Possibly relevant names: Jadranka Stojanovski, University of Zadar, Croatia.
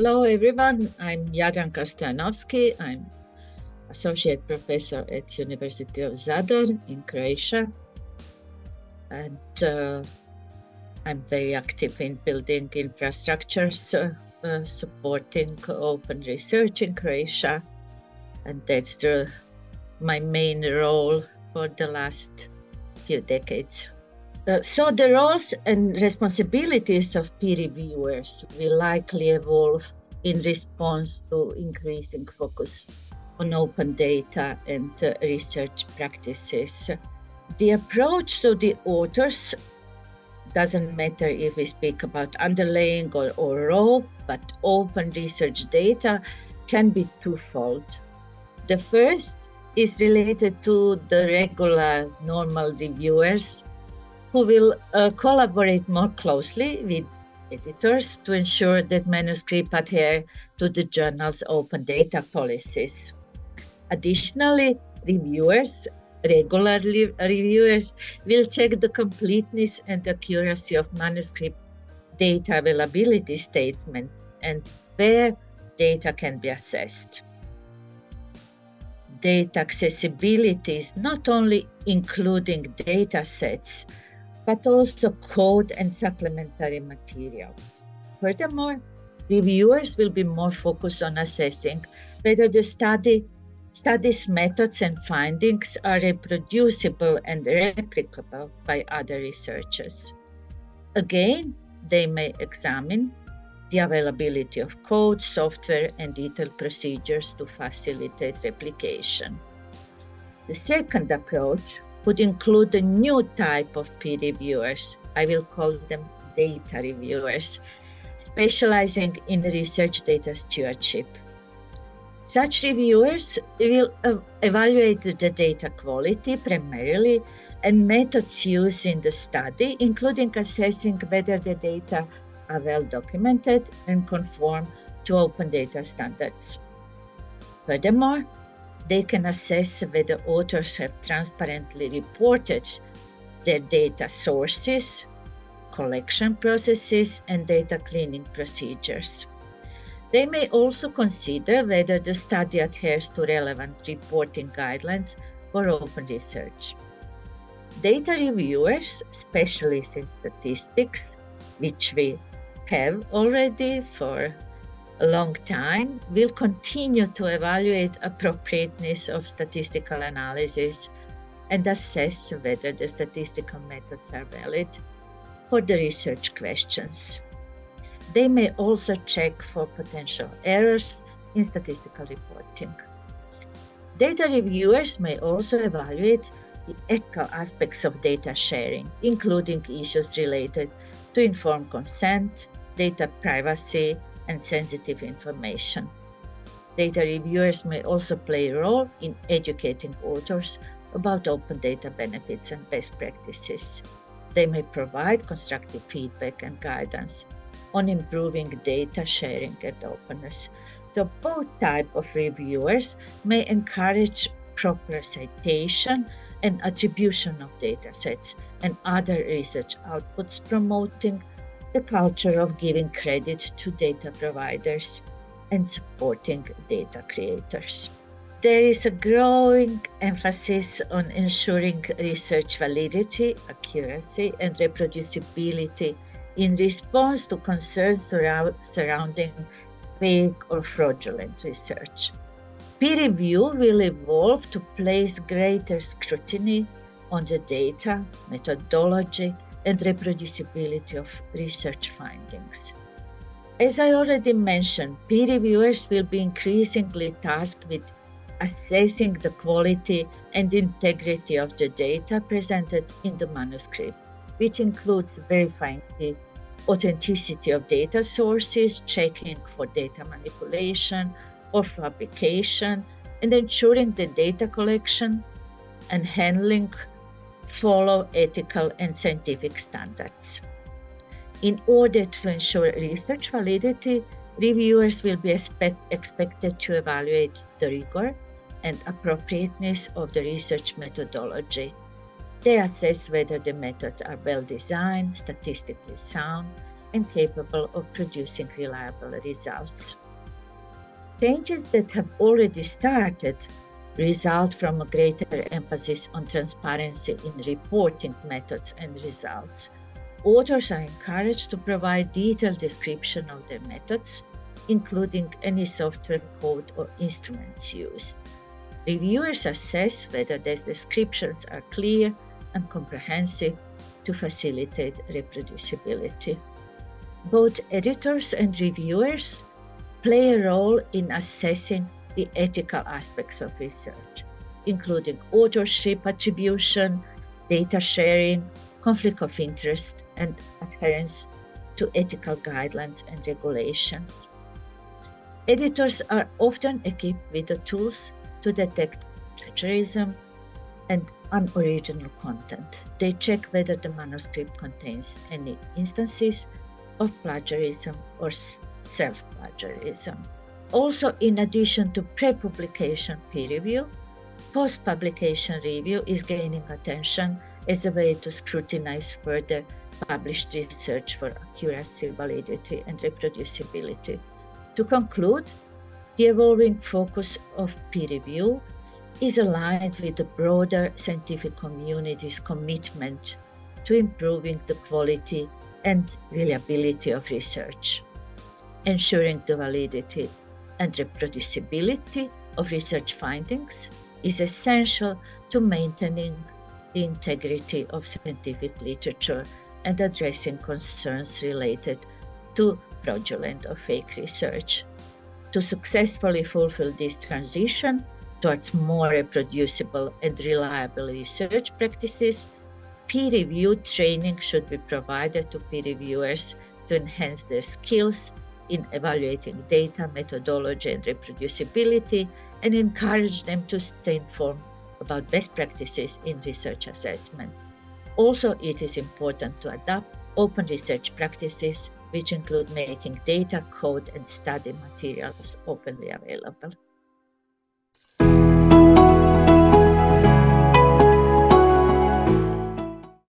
Hello everyone, I'm Jadranka Stojanovski. I'm Associate Professor at University of Zadar in Croatia, and I'm very active in building infrastructures supporting open research in Croatia, and that's my main role for the last few decades. So the roles and responsibilities of peer reviewers will likely evolve in response to increasing focus on open data and research practices. The approach to the authors doesn't matter if we speak about underlying or raw, but open research data can be twofold. The first is related to the regular normal reviewers who will collaborate more closely with editors to ensure that manuscripts adhere to the journal's open data policies. Additionally, regular reviewers will check the completeness and accuracy of manuscript data availability statements and where data can be assessed. Data accessibility is not only including data sets, but also code and supplementary materials. Furthermore, reviewers will be more focused on assessing whether the study's methods and findings are reproducible and replicable by other researchers. Again, they may examine the availability of code, software, and detailed procedures to facilitate replication. The second approach would include a new type of peer reviewers. I will call them data reviewers, specializing in research data stewardship. Such reviewers will evaluate the data quality primarily and methods used in the study, including assessing whether the data are well documented and conform to open data standards. Furthermore, they can assess whether authors have transparently reported their data sources, collection processes, and data cleaning procedures. They may also consider whether the study adheres to relevant reporting guidelines for open research. Data reviewers, specialists in statistics, which we have already for a long time, will continue to evaluate appropriateness of statistical analysis and assess whether the statistical methods are valid for the research questions. They may also check for potential errors in statistical reporting. Data reviewers may also evaluate the ethical aspects of data sharing, including issues related to informed consent, data privacy, and sensitive information. Data reviewers may also play a role in educating authors about open data benefits and best practices. They may provide constructive feedback and guidance on improving data sharing and openness. So both types of reviewers may encourage proper citation and attribution of data sets and other research outputs, promoting the culture of giving credit to data providers and supporting data creators. There is a growing emphasis on ensuring research validity, accuracy, and reproducibility in response to concerns surrounding fake or fraudulent research. Peer review will evolve to place greater scrutiny on the data, methodology, and reproducibility of research findings. As I already mentioned, peer reviewers will be increasingly tasked with assessing the quality and integrity of the data presented in the manuscript, which includes verifying the authenticity of data sources, checking for data manipulation or fabrication, and ensuring the data collection and handling follow ethical and scientific standards. In order to ensure research validity, reviewers will be expected to evaluate the rigor and appropriateness of the research methodology. They assess whether the methods are well designed, statistically sound, incapable of producing reliable results. Changes that have already started result from a greater emphasis on transparency in reporting methods and results. Authors are encouraged to provide detailed description of their methods, including any software code or instruments used. Reviewers assess whether these descriptions are clear and comprehensive to facilitate reproducibility. Both editors and reviewers play a role in assessing the ethical aspects of research, including authorship attribution, data sharing, conflict of interest, and adherence to ethical guidelines and regulations. Editors are often equipped with the tools to detect plagiarism and unoriginal content. They check whether the manuscript contains any instances of plagiarism or self-plagiarism. Also, in addition to pre-publication peer review, post-publication review is gaining attention as a way to scrutinize further published research for accuracy, validity, and reproducibility. To conclude, the evolving focus of peer review is aligned with the broader scientific community's commitment to improving the quality and reliability of research, ensuring the validity and reproducibility of research findings is essential to maintaining the integrity of scientific literature and addressing concerns related to fraudulent or fake research. To successfully fulfill this transition towards more reproducible and reliable research practices, peer-review training should be provided to peer reviewers to enhance their skills in evaluating data, methodology, and reproducibility, and encourage them to stay informed about best practices in research assessment. Also, it is important to adopt open research practices, which include making data, code, and study materials openly available.